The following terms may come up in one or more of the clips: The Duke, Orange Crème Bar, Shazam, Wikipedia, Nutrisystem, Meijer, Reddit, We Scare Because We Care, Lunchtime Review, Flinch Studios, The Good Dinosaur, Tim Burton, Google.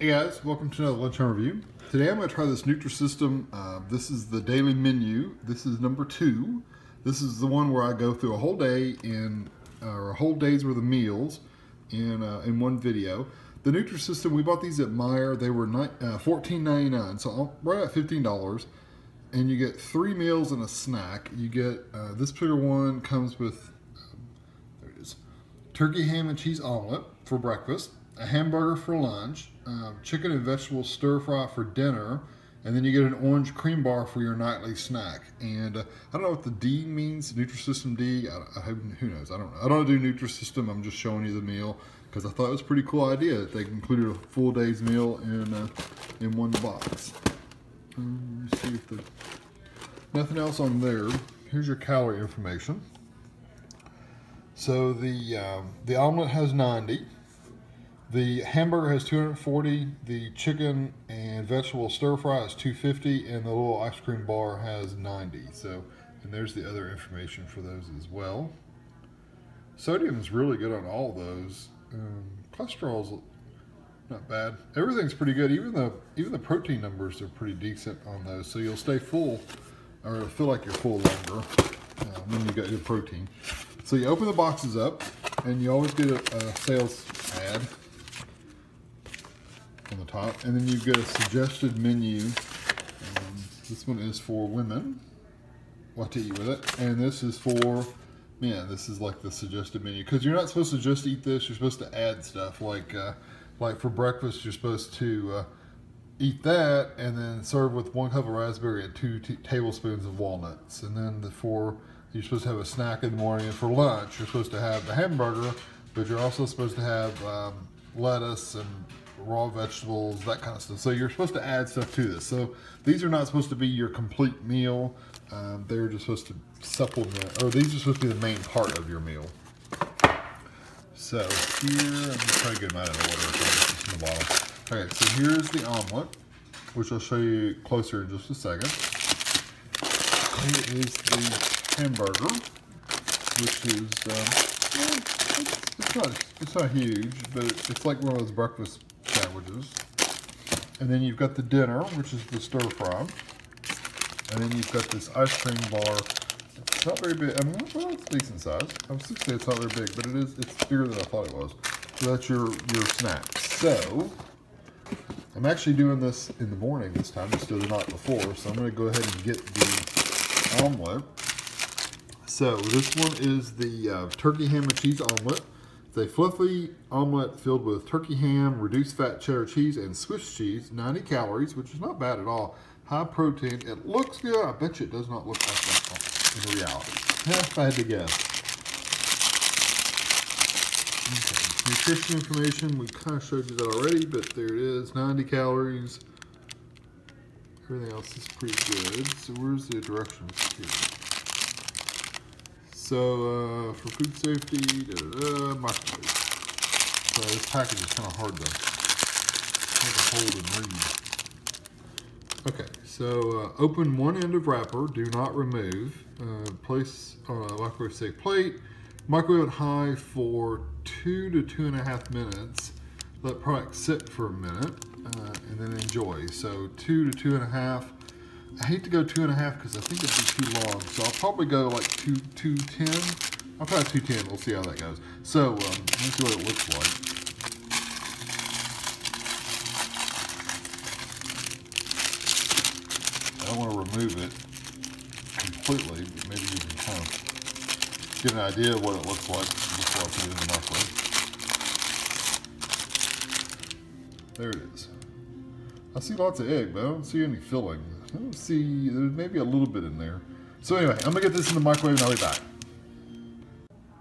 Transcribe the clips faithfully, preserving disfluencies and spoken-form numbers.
Hey guys, welcome to another lunchtime review. Today I'm going to try this Nutrisystem. Uh, this is the daily menu. This is number two. This is the one where I go through a whole day in, uh, or a whole day's worth of meals in uh, in one video. The Nutrisystem, we bought these at Meijer. They were uh, fourteen ninety-nine, so right at fifteen dollars. And you get three meals and a snack. You get uh, this particular one comes with um, there it is, turkey, ham, and cheese omelet for breakfast. A hamburger for lunch, uh, chicken and vegetable stir fry for dinner, and then you get an orange cream bar for your nightly snack. And uh, I don't know what the D means, Nutrisystem D. I, I, who knows? I don't know. I don't do Nutrisystem. I'm just showing you the meal because I thought it was a pretty cool idea that they included a full day's meal in uh, in one box. Um, let me see if there's nothing else on there. Here's your calorie information. So the um, the omelet has ninety. The hamburger has two hundred forty, the chicken and vegetable stir fry is two fifty, and the little ice cream bar has ninety. So, and there's the other information for those as well. Sodium is really good on all those. Um, cholesterol's not bad. Everything's pretty good. Even the even the protein numbers are pretty decent on those. So you'll stay full, or it'll feel like you're full longer uh, when you got your protein. So you open the boxes up, and you always get a, a sales ad on the top, and then you get a suggested menu. Um, this one is for women, what to eat with it, and this is for men. This is like the suggested menu, because you're not supposed to just eat this. You're supposed to add stuff, like uh, like for breakfast you're supposed to uh, eat that, and then serve with one cup of raspberry and two tablespoons of walnuts. And then the for you're supposed to have a snack in the morning, and for lunch you're supposed to have the hamburger, but you're also supposed to have um, lettuce and raw vegetables, that kind of stuff. So you're supposed to add stuff to this. So these are not supposed to be your complete meal. Um, they're just supposed to supplement, or these are supposed to be the main part of your meal. So here, I'm just trying to get them out of the order. It's in the bottom. All right, so here's the omelet, which I'll show you closer in just a second. Here is the hamburger, which is, um, it's, not, it's not huge, but it's like one of those breakfast sandwiches. And then you've got the dinner, which is the stir fry, and then you've got this ice cream bar. It's not very big. I mean, well, it's decent size. I was going to say it's not very big, but it is. It's bigger than I thought it was. So that's your your snack. So I'm actually doing this in the morning this time instead of the night before. So I'm going to go ahead and get the omelet. So this one is the uh, turkey, ham, and cheese omelet. It's a fluffy omelet filled with turkey ham, reduced fat cheddar cheese, and Swiss cheese, ninety calories, which is not bad at all. High protein. It looks good. I bet you it does not look like that in reality. If I had to guess. Okay. Nutrition information. We kind of showed you that already, but there it is. ninety calories. Everything else is pretty good. So where's the directions here? So, uh, for food safety, da da da, microwave. So, this package is kind of hard to, hard to hold and read. Okay, so uh, open one end of wrapper, do not remove. Uh, place on a microwave safe plate. Microwave at high for two to two and a half minutes. Let product sit for a minute uh, and then enjoy. So, two to two and a half. I hate to go two and a half because I think it'd be too long, so I'll probably go like two, two ten. I'll try two ten. We'll see how that goes. So um, let's see what it looks like. I don't want to remove it completely, but maybe you can kind of get an idea of what it looks like before I put it in the microwave. There it is. I see lots of egg, but I don't see any filling. I don't see, there's maybe a little bit in there. So anyway, I'm gonna get this in the microwave and I'll be back.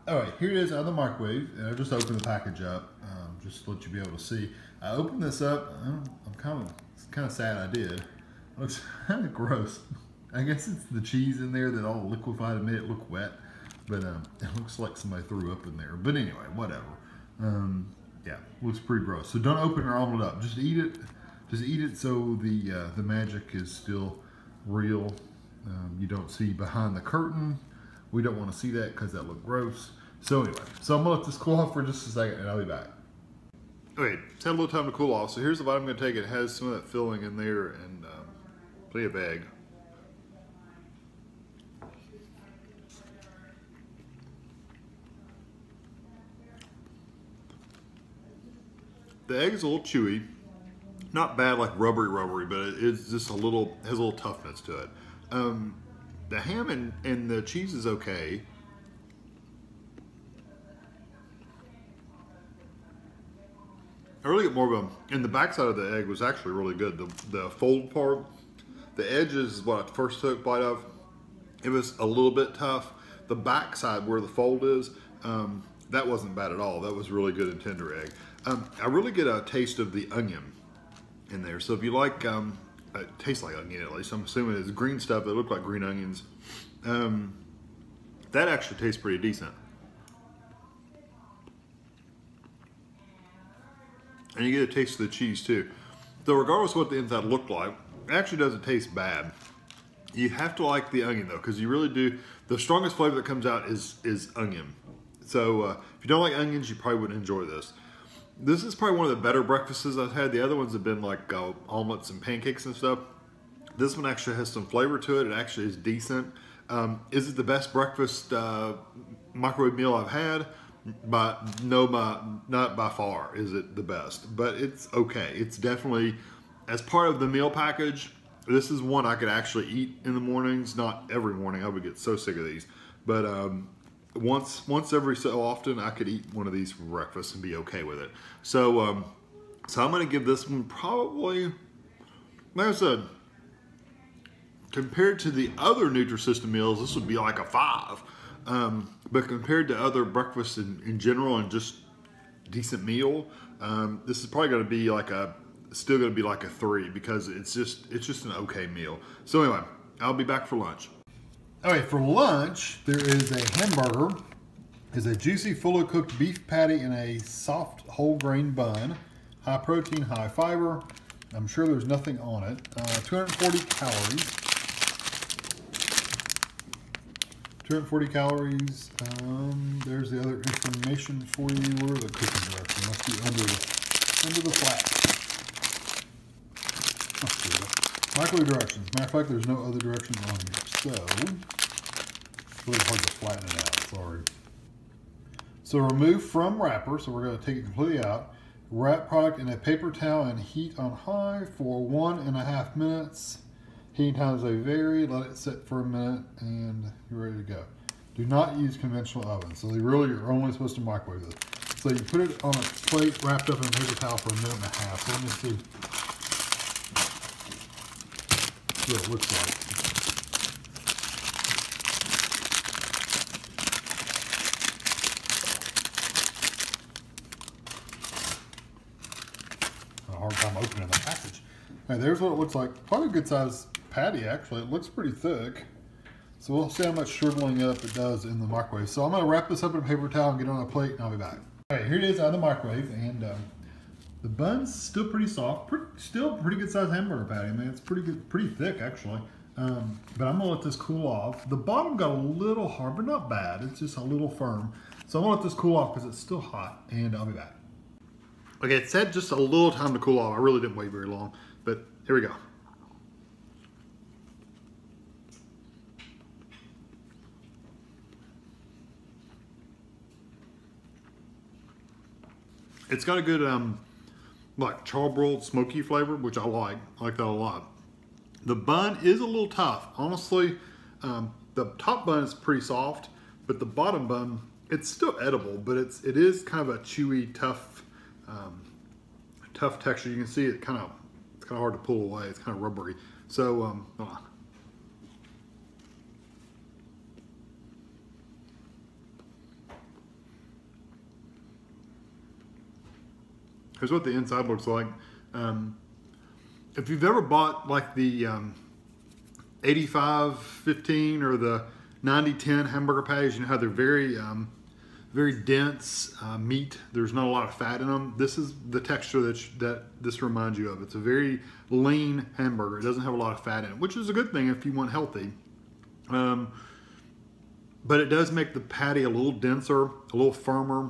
All right, here it is out of the microwave, and I just opened the package up, um, just to let you be able to see. I opened this up, I don't, I'm kind of, it's kind of sad I did. It looks kind of gross. I guess it's the cheese in there that all liquefied and made it look wet, but um, it looks like somebody threw up in there. But anyway, whatever. Um, yeah, looks pretty gross. So don't open your omelet up, just eat it. Just eat it so the uh, the magic is still real. Um, you don't see behind the curtain. We don't want to see that because that looked gross. So anyway, so I'm gonna let this cool off for just a second and I'll be back. Okay, it's had a little time to cool off, so here's the bite I'm going to take. It has some of that filling in there and um, plenty of egg. The egg is a little chewy, not bad, like rubbery rubbery, but it's just a little, has a little toughness to it. Um, the ham and, and the cheese is okay. I really get more of a, and the backside of the egg was actually really good. The, the fold part, the edge is what I first took bite of. It was a little bit tough. The backside where the fold is, um, that wasn't bad at all. That was really good and tender egg. Um, I really get a taste of the onion in there. So if you like, um, it tastes like onion at least. I'm assuming it's green stuff. It looked like green onions. Um, that actually tastes pretty decent. And you get a taste of the cheese too. So regardless of what the inside looked like, it actually doesn't taste bad. You have to like the onion though, because you really do. The strongest flavor that comes out is, is onion. So uh, if you don't like onions, you probably wouldn't enjoy this. This is probably one of the better breakfasts I've had. The other ones have been like uh, omelets and pancakes and stuff. This one actually has some flavor to it. It actually is decent. Um, is it the best breakfast uh, microwave meal I've had? By no, by not by far is it the best, but it's okay. It's definitely, as part of the meal package, this is one I could actually eat in the mornings. Not every morning, I would get so sick of these, but um, once once every so often I could eat one of these for breakfast and be okay with it. So um, so I'm gonna give this one probably, like I said, compared to the other Nutrisystem meals, this would be like a five. Um, but compared to other breakfasts in, in general and just decent meal, um, this is probably going to be like a, still going to be like a three, because it's just, it's just an okay meal. So anyway, I'll be back for lunch. All right, for lunch, there is a hamburger. It's a juicy, fully cooked beef patty in a soft whole grain bun, high protein, high fiber. I'm sure there's nothing on it. Uh, two hundred forty calories. two hundred forty calories. Um, there's the other information for you. Where are the cooking directions? Must be under the, under the flap. Let's see that. Microwave directions. Matter of fact, there's no other directions on here. So, it's really hard to flatten it out. Sorry. So, remove from wrapper. So, we're going to take it completely out. Wrap product in a paper towel and heat on high for one and a half minutes. Heating times they vary. Let it sit for a minute and you're ready to go. Do not use conventional ovens. So they really are only supposed to microwave this. So you put it on a plate wrapped up in a paper towel for a minute and a half. Let me see what it looks like. I had a hard time opening the package. All right, there's what it looks like. Quite a good size patty, actually. It looks pretty thick. So we'll see how much shriveling up it does in the microwave. So I'm gonna wrap this up in a paper towel and get it on a plate, and I'll be back. All right, here it is out of the microwave, and um, the bun's still pretty soft. Pretty, still pretty good size hamburger patty. I mean, it's pretty good, pretty thick, actually. Um, but I'm gonna let this cool off. The bottom got a little hard, but not bad. It's just a little firm. So I'm gonna let this cool off because it's still hot, and I'll be back. Okay, it's had just a little time to cool off. I really didn't wait very long, but here we go. It's got a good, um, like char broiled smoky flavor, which I like. I like that a lot. The bun is a little tough. Honestly, um, the top bun is pretty soft, but the bottom bun, it's still edible, but it's, it is kind of a chewy, tough, um, tough texture. You can see it kind of, it's kind of hard to pull away. It's kind of rubbery. So, um, hold on. Here's what the inside looks like. Um, if you've ever bought like the um, eighty-five fifteen or the ninety ten hamburger patties, you know how they're very, um, very dense uh, meat. There's not a lot of fat in them. This is the texture that, sh that this reminds you of. It's a very lean hamburger. It doesn't have a lot of fat in it, which is a good thing if you want healthy. Um, but it does make the patty a little denser, a little firmer,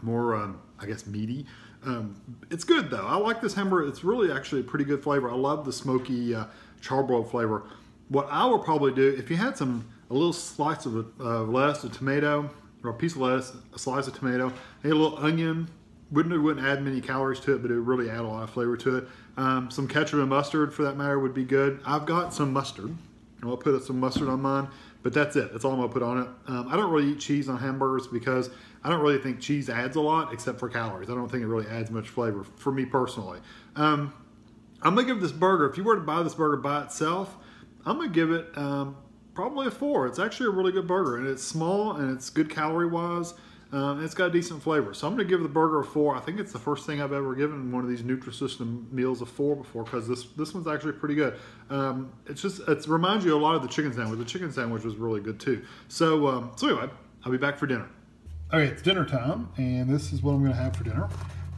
more, um, I guess, meaty. Um, it's good though. I like this hamburger. It's really actually a pretty good flavor. I love the smoky uh, charbroiled flavor. What I would probably do, if you had some a little slice of uh, lettuce, a tomato, or a piece of lettuce, a slice of tomato, and a little onion, wouldn't it wouldn't add many calories to it, but it would really add a lot of flavor to it. Um, some ketchup and mustard, for that matter, would be good. I've got some mustard. I'll put some mustard on mine, but that's it. That's all I'm gonna put on it. Um, I don't really eat cheese on hamburgers because I don't really think cheese adds a lot except for calories. I don't think it really adds much flavor for me personally. Um, I'm gonna give this burger, if you were to buy this burger by itself, I'm gonna give it um, probably a four. It's actually a really good burger, and it's small, and it's good calorie-wise, um, and it's got a decent flavor. So I'm gonna give the burger a four. I think it's the first thing I've ever given one of these Nutrisystem meals a four before, because this this one's actually pretty good. Um, it's just it reminds you a lot of the chicken sandwich. The chicken sandwich was really good too. So um, so anyway, I'll be back for dinner. All right, it's dinner time, and this is what I'm gonna have for dinner.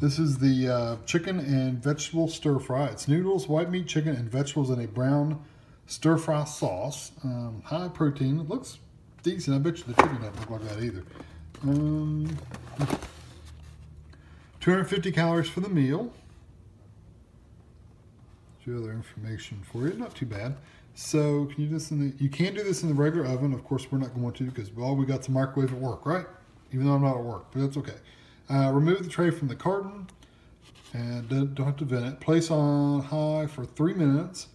This is the uh, chicken and vegetable stir fry. It's noodles, white meat, chicken, and vegetables in a brown stir fry sauce. Um, high protein. It looks decent. I bet you the chicken doesn't look like that either. Um, two hundred fifty calories for the meal. There's other information for you. Not too bad. So can you do this in the? You can do this in the regular oven. Of course, we're not going to because well, we got the microwave at work, right? Even though I'm not at work, but that's okay. Uh, remove the tray from the carton, and don't, don't have to vent it. Place on high for three minutes.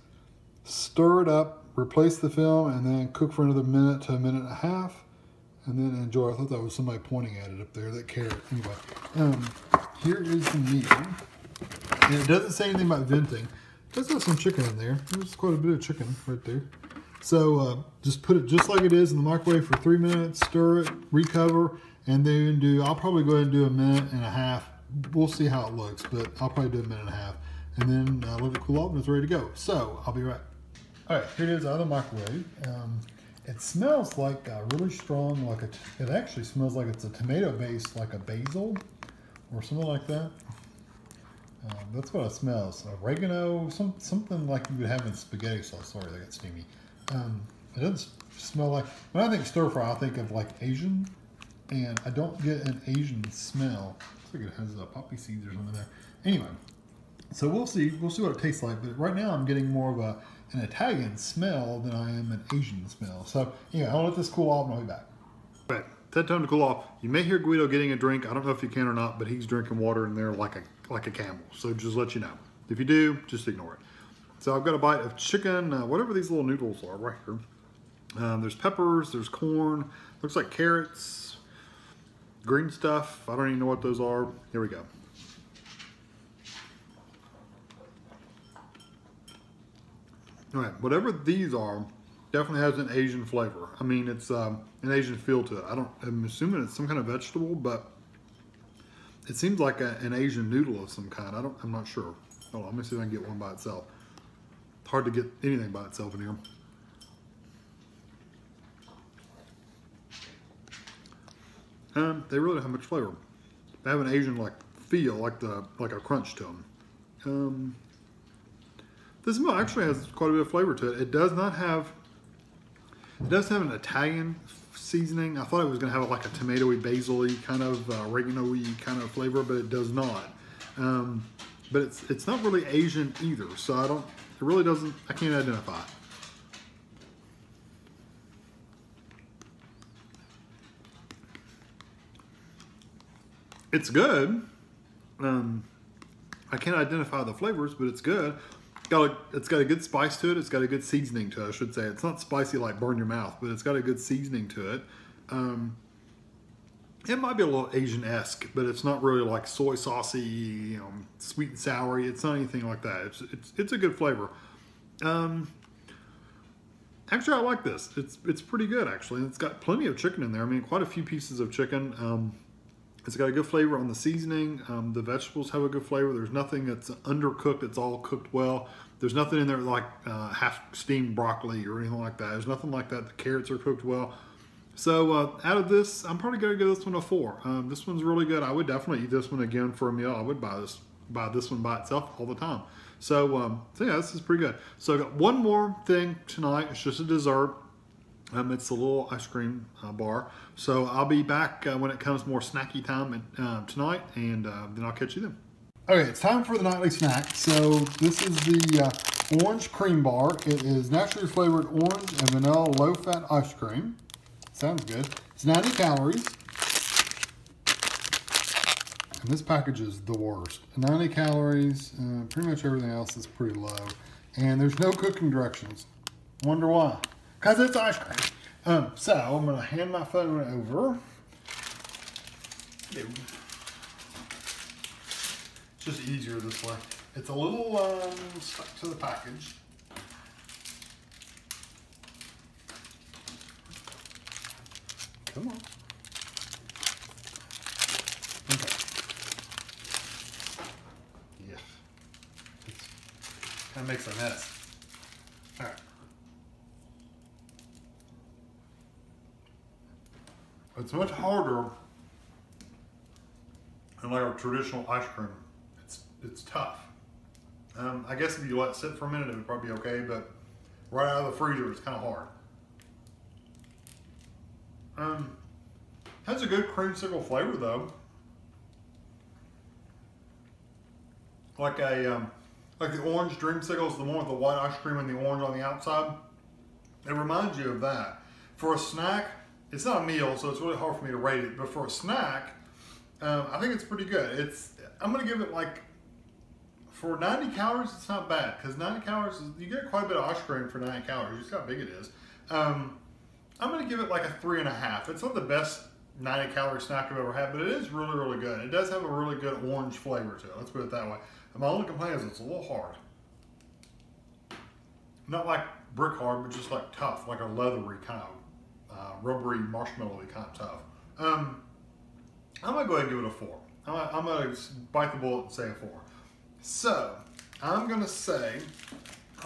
Stir it up, replace the film, and then cook for another minute to a minute and a half, and then enjoy. I thought that was somebody pointing at it up there, that carrot. Anyway, um, here is the meat. And it doesn't say anything about venting. It does have some chicken in there. There's quite a bit of chicken right there. So uh, just put it just like it is in the microwave for three minutes, stir it, recover, and then do, I'll probably go ahead and do a minute and a half. We'll see how it looks, but I'll probably do a minute and a half. And then uh, let it cool off and it's ready to go. So I'll be right. All right, here it is out of the microwave. Um, it smells like a really strong, like a, it actually smells like it's a tomato base, like a basil or something like that. Um, that's what it smells, oregano, some, something like you would have in spaghetti sauce. Sorry, that got steamy. Um, it doesn't smell like, when I think stir fry, I think of like Asian, and I don't get an Asian smell. Looks like it has uh, poppy seeds or something there. Anyway, so we'll see, we'll see what it tastes like, but right now I'm getting more of a, an Italian smell than I am an Asian smell. So anyway, I'll let this cool off and I'll be back. All right, it's that time to cool off. You may hear Guido getting a drink. I don't know if you can or not, but he's drinking water in there like a, like a camel. So just let you know. If you do, just ignore it. So I've got a bite of chicken, uh, whatever these little noodles are right here. Um, there's peppers, there's corn, looks like carrots, green stuff. I don't even know what those are. Here we go. All right, whatever these are, definitely has an Asian flavor. I mean, it's um, an Asian feel to it. I don't, I'm assuming it's some kind of vegetable, but it seems like a, an Asian noodle of some kind. I don't, I'm not sure. Hold on, let me see if I can get one by itself. It's hard to get anything by itself in here. Um, they really don't have much flavor. They have an Asian like feel, like the like a crunch to them. Um, This meal actually has quite a bit of flavor to it. It does not have, it does have an Italian seasoning. I thought it was gonna have like a tomatoey, basil-y kind of uh, oregano-y kind of flavor, but it does not. Um, but it's it's not really Asian either, so I don't, it really doesn't, I can't identify it. It's good. Um, I can't identify the flavors, but it's good. Got a, it's got a good spice to it. It's got a good seasoning to it, I should say. It's not spicy like burn your mouth, but it's got a good seasoning to it. Um, it might be a little Asian-esque, but it's not really like soy saucy, you know, sweet and sour. It's not anything like that. It's it's, it's a good flavor. Um, actually, I like this. It's it's pretty good, actually. It's got plenty of chicken in there. I mean, quite a few pieces of chicken. Um, It's got a good flavor on the seasoning. Um, the vegetables have a good flavor. There's nothing that's undercooked. It's all cooked well. There's nothing in there like uh, half-steamed broccoli or anything like that. There's nothing like that. The carrots are cooked well. So uh, out of this, I'm probably going to give this one a four. Um, this one's really good. I would definitely eat this one again for a meal. I would buy this buy this one by itself all the time. So, um, so yeah, this is pretty good. So I got one more thing tonight. It's just a dessert. Um, it's a little ice cream uh, bar. So I'll be back uh, when it comes more snacky time and, uh, tonight, and uh, then I'll catch you then. Okay, it's time for the nightly snack. So this is the uh, orange cream bar. It is naturally flavored orange and vanilla low-fat ice cream. Sounds good. It's ninety calories. And this package is the worst. ninety calories, uh, pretty much everything else is pretty low. And there's no cooking directions. Wonder why? Because it's ice cream. Um, so I'm gonna hand my phone over. Ew. Just easier this way. It's a little um, stuck to the package. Come on. Okay. Yeah. It kind of makes a mess. All right. It's much harder than like our traditional ice cream. It's tough. Um, I guess if you let it sit for a minute, it would probably be okay, but right out of the freezer, it's kind of hard. Um, has a good creamsicle flavor though. Like a, um, like the orange dreamsicle is the one with the white ice cream and the orange on the outside. It reminds you of that. For a snack, it's not a meal, so it's really hard for me to rate it, but for a snack, um, I think it's pretty good. It's, I'm gonna give it like, for ninety calories, it's not bad, because ninety calories, is, you get quite a bit of ice cream for ninety calories. Just how big it is. Um, I'm going to give it like a three and a half. It's not the best ninety calorie snack I've ever had, but it is really, really good. It does have a really good orange flavor to it. Let's put it that way. And my only complaint is it's a little hard. Not like brick hard, but just like tough, like a leathery kind of, uh, rubbery, marshmallowy kind of tough. Um, I'm going to go ahead and give it a four. I'm going to bite the bullet and say a four. So, I'm gonna say,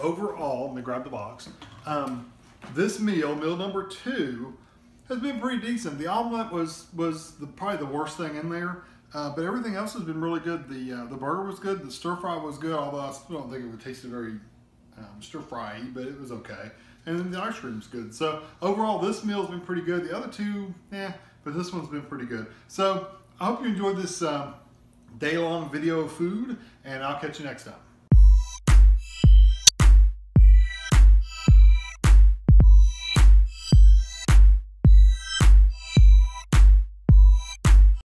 overall, let me grab the box, um, this meal, meal number two, has been pretty decent. The omelet was was the, probably the worst thing in there, uh, but everything else has been really good. The uh, the burger was good, the stir fry was good, although I still don't think it would taste very um, stir fry-y, but it was okay. And then the ice cream's good. So, overall, this meal's been pretty good. The other two, eh, but this one's been pretty good. So, I hope you enjoyed this, um, day-long video of food, and I'll catch you next time.